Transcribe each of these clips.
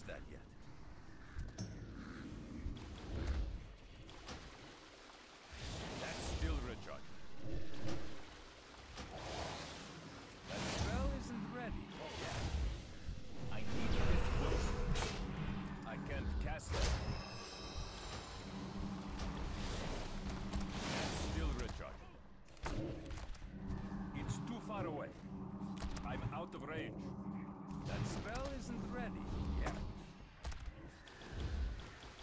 past that yet. That's still recharging. That spell isn't ready. Oh yeah. I need this close. I can't cast it. That's still recharging. It's too far away. I'm out of range. That spell isn't ready yet.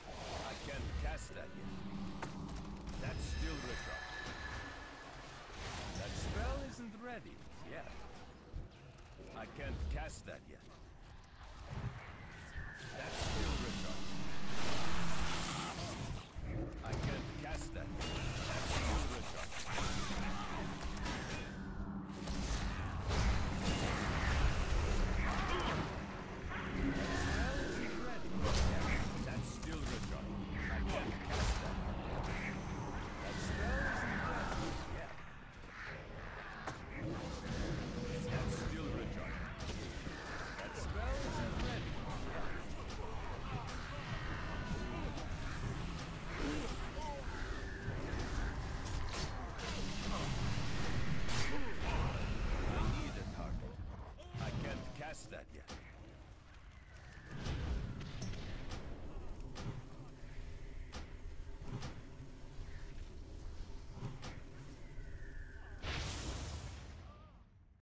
I can't cast that yet. That's still recharged. That spell isn't ready yet. I can't cast that yet.